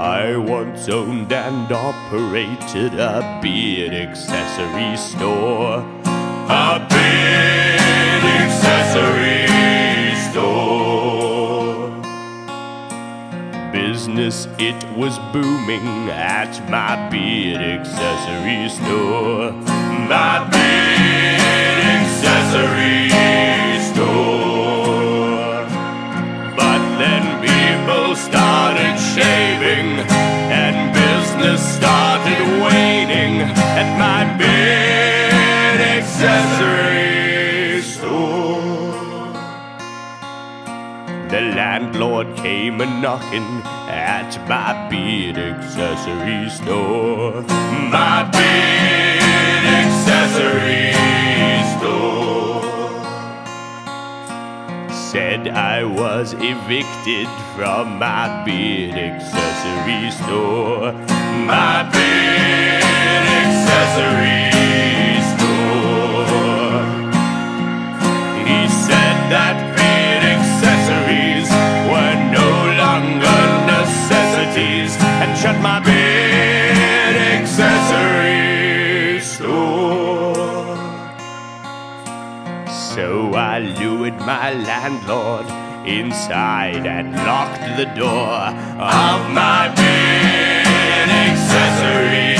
I once owned and operated a beard accessory store. A beard accessory store. Business, it was booming at my beard accessory store. My beard accessory store. But then people started shaving and business started waning at my beard accessory store. The landlord came a knocking at my beard accessory store. My beard accessory store. Said I was evicted from my beard accessory store. My beard accessory store. He said that beard accessories were no longer necessities and shut my beard accessory store. So I lured my landlord inside and locked the door of my beard accessory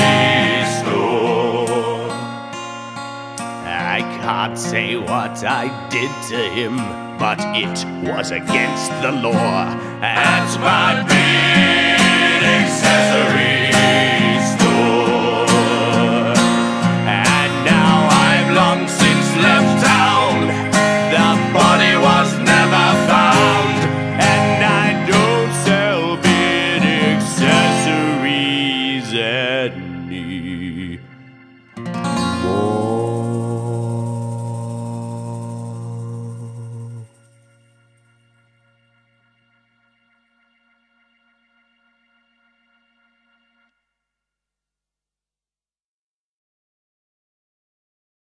store. I can't say what I did to him, but it was against the law at my beard accessory